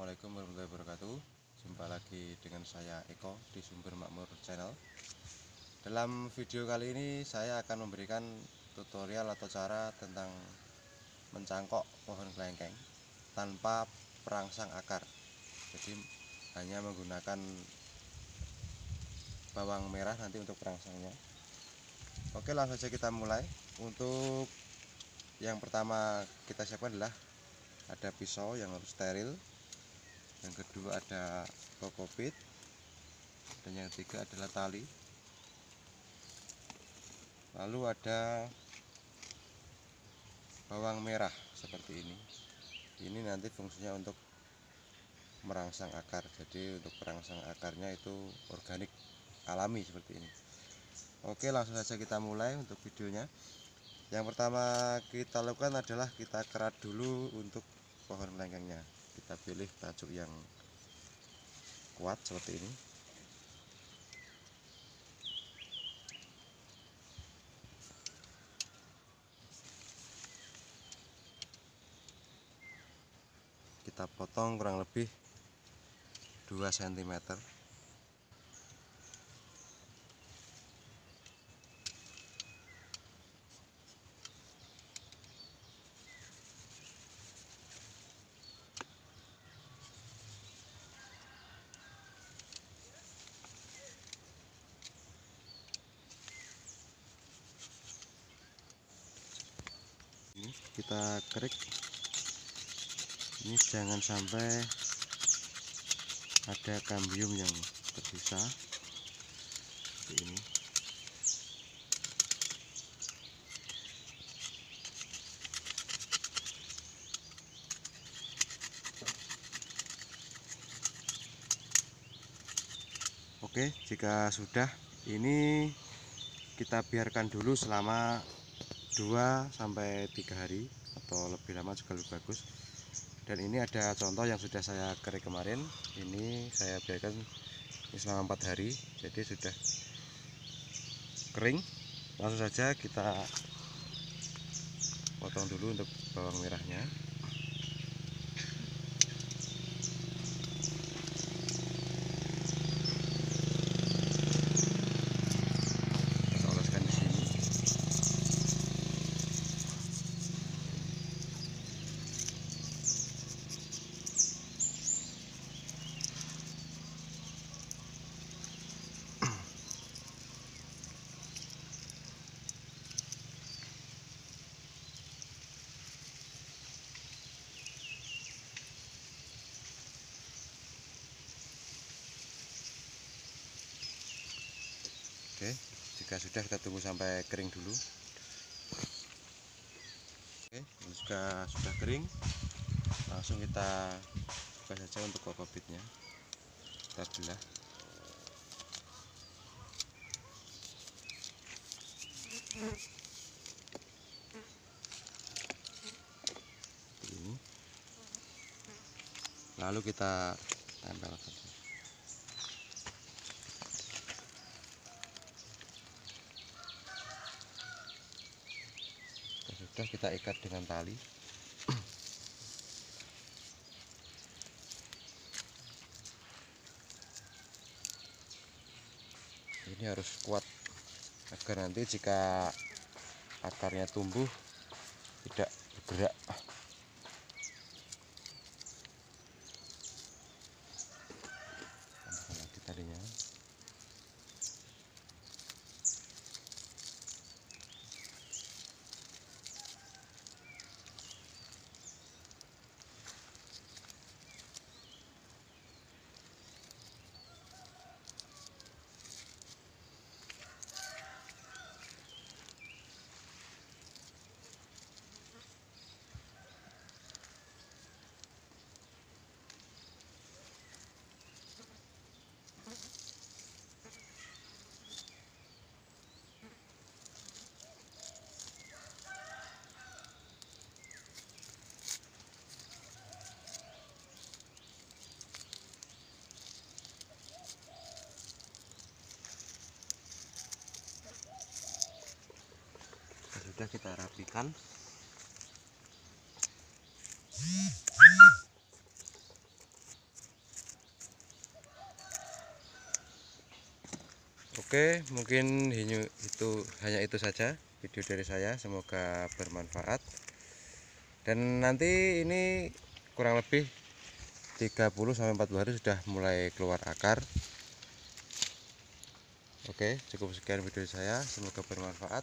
Assalamualaikum warahmatullahi wabarakatuh. Jumpa lagi dengan saya Eko di Sumber Makmur Channel. Dalam video kali ini saya akan memberikan tutorial atau cara tentang mencangkok pohon kelengkeng tanpa perangsang akar. Jadi hanya menggunakan bawang merah nanti untuk perangsangnya. Oke, langsung saja kita mulai. Untuk yang pertama kita siapkan adalah ada pisau yang harus steril, yang kedua ada kokopit, dan yang ketiga adalah tali. Lalu ada bawang merah seperti ini. Ini nanti fungsinya untuk merangsang akar. Jadi untuk perangsang akarnya itu organik, alami seperti ini. Oke, langsung saja kita mulai untuk videonya. Yang pertama kita lakukan adalah kita kerat dulu untuk pohon kelengkengnya. Kita pilih tajuk yang kuat seperti ini. Kita potong kurang lebih 2 cm. Kita kerik ini, jangan sampai ada kambium yang tersisa seperti ini. Oke, jika sudah ini kita biarkan dulu selama 2-3 hari atau lebih lama juga lebih bagus. Dan ini ada contoh yang sudah saya kerik kemarin, ini saya biarkan selama 4 hari, jadi sudah kering. Langsung saja kita potong dulu untuk bawang merahnya. Oke, jika sudah kita tunggu sampai kering dulu. Oke, jika sudah kering, langsung kita buka saja untuk kokopitnya. Kita belah. Ini. Lalu kita tempelkan. Sudah kita ikat dengan tali. Ini harus kuat agar nanti jika akarnya tumbuh tidak bergerak. Tambahkan lagi talinya. Sudah kita rapikan. Oke, mungkin hanya itu saja video dari saya, semoga bermanfaat. Dan nanti ini kurang lebih 30-40 hari sudah mulai keluar akar. Oke, cukup sekian video saya, semoga bermanfaat.